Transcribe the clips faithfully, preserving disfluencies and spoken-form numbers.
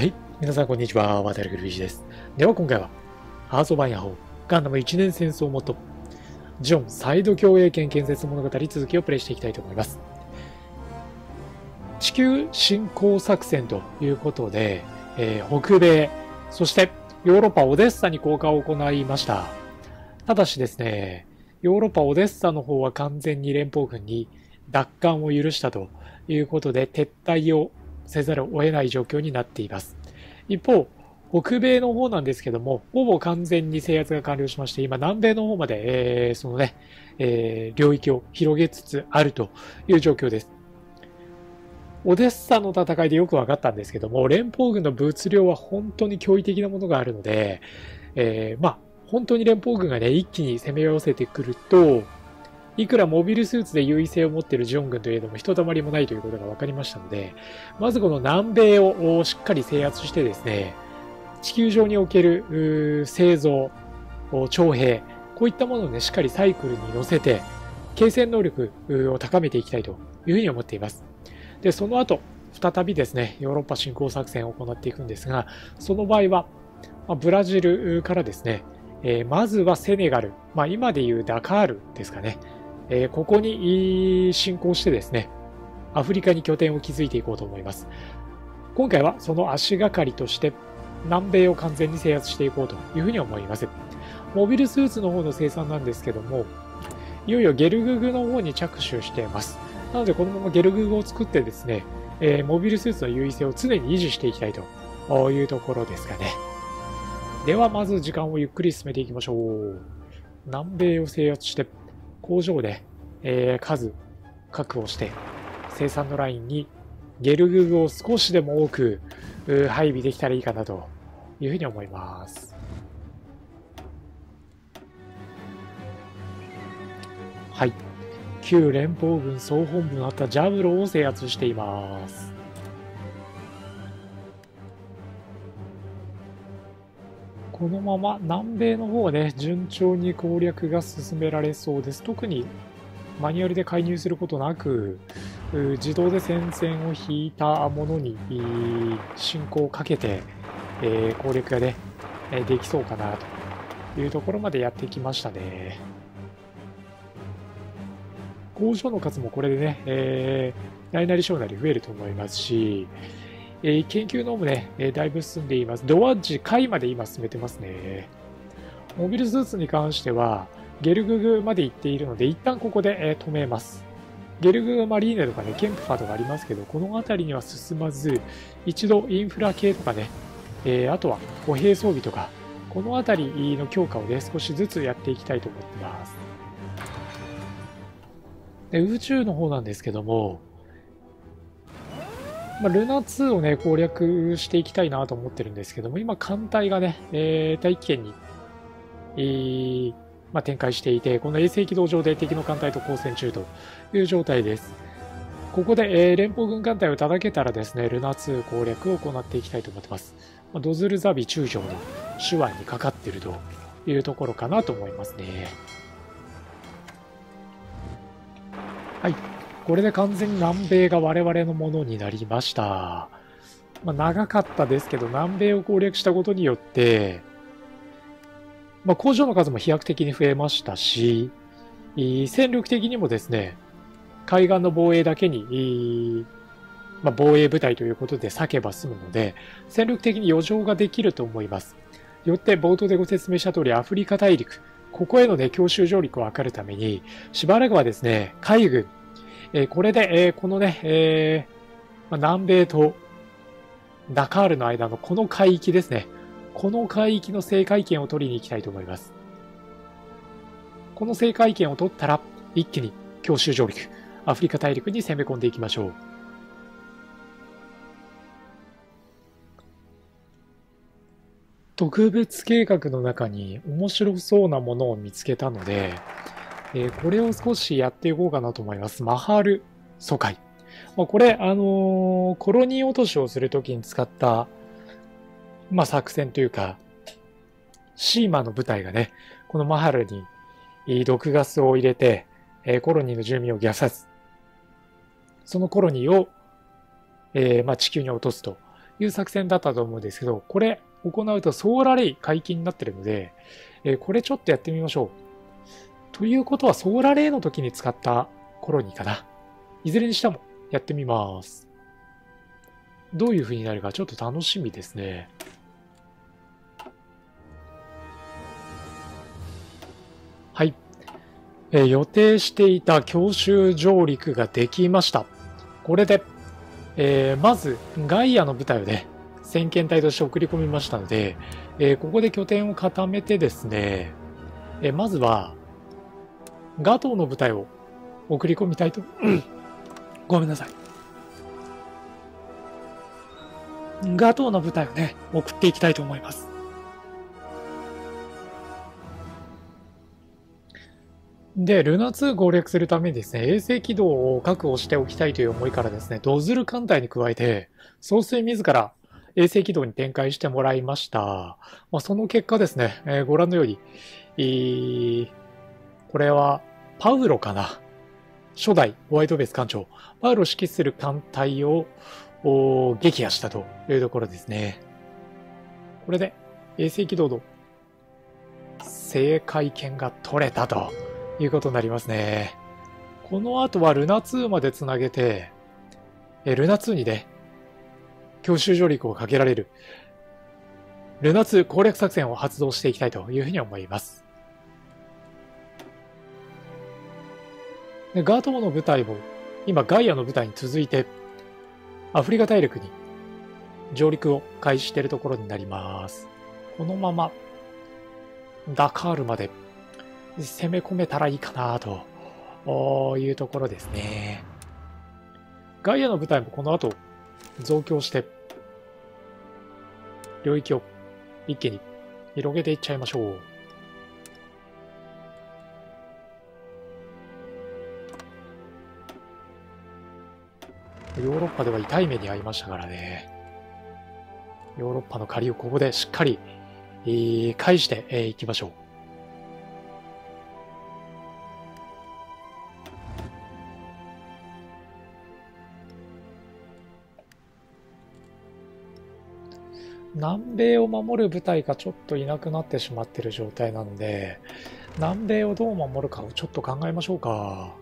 はい、皆さんこんにちは。渡るくるびじです。では今回は、ハーツ・オブ・アイアンフォー、ガンダムいちねん戦争元、ジオンサイド共栄圏建設物語続きをプレイしていきたいと思います。地球侵攻作戦ということで、えー、北米、そしてヨーロッパ・オデッサに降下を行いました。ただしですね、ヨーロッパ・オデッサの方は完全に連邦軍に奪還を許したということで、撤退をせざるを得ない状況になっています。一方、北米の方なんですけども、ほぼ完全に制圧が完了しまして、今南米の方まで、えー、そのね、えー、領域を広げつつあるという状況です。オデッサの戦いでよく分かったんですけども、連邦軍の物量は本当に驚異的なものがあるので、えー、まあ、本当に連邦軍がね、一気に攻め寄せてくると、いくらモビルスーツで優位性を持っているジオン軍といえども、ひとたまりもないということが分かりましたので、まずこの南米をしっかり制圧してですね、地球上における製造、徴兵、こういったものをね、しっかりサイクルに乗せて、継戦能力を高めていきたいというふうに思っています。で、その後、再びですね、ヨーロッパ侵攻作戦を行っていくんですが、その場合は、ブラジルからですね、えー、まずはセネガル、まあ、今でいうダカールですかね、えー、ここに侵攻してですね、アフリカに拠点を築いていこうと思います。今回はその足がかりとして、南米を完全に制圧していこうというふうに思います。モビルスーツの方の生産なんですけども、いよいよゲルググの方に着手しています。なので、このままゲルググを作ってですね、えー、モビルスーツの優位性を常に維持していきたいというところですかね。では、まず時間をゆっくり進めていきましょう。南米を制圧して、工場で、えー、数確保して、生産のラインにゲルググを少しでも多く配備できたらいいかなというふうに思います。はい。旧連邦軍総本部のあったジャブロを制圧しています。このまま南米の方はね、順調に攻略が進められそうです。特にマニュアルで介入することなく、自動で戦線を引いたものに進行をかけて、えー、攻略がね、できそうかなというところまでやってきましたね。工場の数もこれでね、えー、大なり小なり増えると思いますし、えー、研究の方もね、えー、だいぶ進んでいます。ドアッジ下位まで今進めてますね。モビルスーツに関しては、ゲルググまで行っているので、一旦ここで、えー、止めます。ゲルググマリーネとかね、ケンプファとかありますけど、この辺りには進まず、一度インフラ系とかね、えー、あとは歩兵装備とか、この辺りの強化をね、少しずつやっていきたいと思ってます。で、宇宙の方なんですけども、まあ、ルナツーをね、攻略していきたいなと思ってるんですけども、今、艦隊がね、えー、大気圏に、えーまあ、展開していて、この衛星軌道上で敵の艦隊と交戦中という状態です。ここで、えー、連邦軍艦隊を叩けたらですね、ルナツー攻略を行っていきたいと思ってます。まあ、ドズルザビ中将の手腕にかかっているというところかなと思いますね。はい。これで完全に南米が我々のものになりました。まあ、長かったですけど、南米を攻略したことによって、まあ、工場の数も飛躍的に増えましたし、戦力的にもですね、海岸の防衛だけに、まあ、防衛部隊ということで避けば済むので、戦力的に余剰ができると思います。よって冒頭でご説明した通り、アフリカ大陸、ここへのね、強襲上陸を図るために、しばらくはですね、海軍、えー、これで、えー、このね、えーまあ、南米とダカールの間のこの海域ですね。この海域の制海権を取りに行きたいと思います。この制海権を取ったら、一気に強襲上陸、アフリカ大陸に攻め込んでいきましょう。特別計画の中に面白そうなものを見つけたので、えー、これを少しやっていこうかなと思います。マハル疎開。まあ、これ、あのー、コロニー落としをするときに使った、まあ、作戦というか、シーマの部隊がね、このマハルに毒ガスを入れて、えー、コロニーの住民を虐殺。そのコロニーを、えーまあ、地球に落とすという作戦だったと思うんですけど、これ行うとソーラーレイ解禁になってるので、えー、これちょっとやってみましょう。ということはソーラーレイの時に使ったコロニーかな。いずれにしてもやってみます。どういう風になるかちょっと楽しみですね。はい。えー、予定していた強襲上陸ができました。これで、えー、まずガイアの部隊をね、先遣隊として送り込みましたので、えー、ここで拠点を固めてですね、えー、まずはガトーの部隊を送り込みたいと、うん、ごめんなさい。ガトーの部隊をね、送っていきたいと思います。で、ルナツー攻略するためにですね、衛星軌道を確保しておきたいという思いからですね、ドズル艦隊に加えて、総帥自ら衛星軌道に展開してもらいました。まあ、その結果ですね、えー、ご覧のように、えー、これはパウロかな。初代ホワイトベース艦長、パウロ指揮する艦隊を撃破したというところですね。これで衛星軌道の制海権が取れたということになりますね。この後はルナツーまでつなげて、えルナツーにね、強襲上陸をかけられる、ルナツー攻略作戦を発動していきたいというふうに思います。でガトーの部隊も、今ガイアの部隊に続いて、アフリカ大陸に上陸を開始しているところになります。このまま、ダカールまで攻め込めたらいいかなというところですね。ガイアの部隊もこの後増強して、領域を一気に広げていっちゃいましょう。ヨーロッパでは痛い目に遭いましたからね。ヨーロッパの借りをここでしっかり、えー、返してい、えー、きましょう。南米を守る部隊がちょっといなくなってしまっている状態なので、南米をどう守るかをちょっと考えましょうか。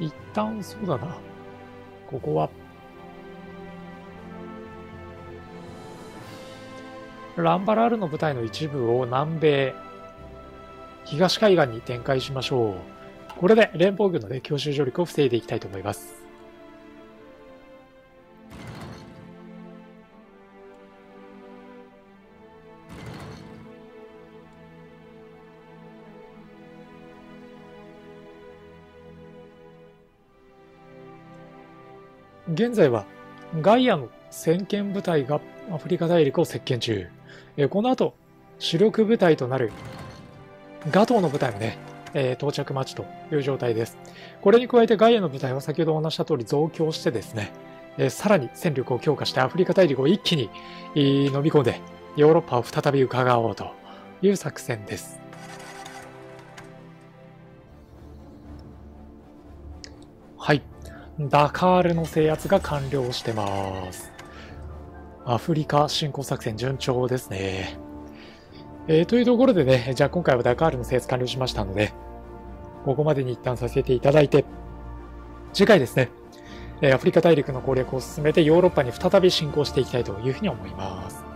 一旦、そうだな。ここは、ランバラールの部隊の一部を南米、東海岸に展開しましょう。これで連邦軍のね、強襲上陸を防いでいきたいと思います。現在はガイアの先遣部隊がアフリカ大陸を席巻中。この後、主力部隊となるガトーの部隊もね、到着待ちという状態です。これに加えてガイアの部隊は先ほどお話した通り増強してですね、さらに戦力を強化してアフリカ大陸を一気に飲み込んでヨーロッパを再び伺おうという作戦です。はい。ダカールの制圧が完了してます。アフリカ侵攻作戦順調ですね。えー、というところでね、じゃあ今回はダカールの制圧完了しましたので、ここまでに一旦させていただいて、次回ですね、アフリカ大陸の攻略を進めてヨーロッパに再び侵攻していきたいというふうに思います。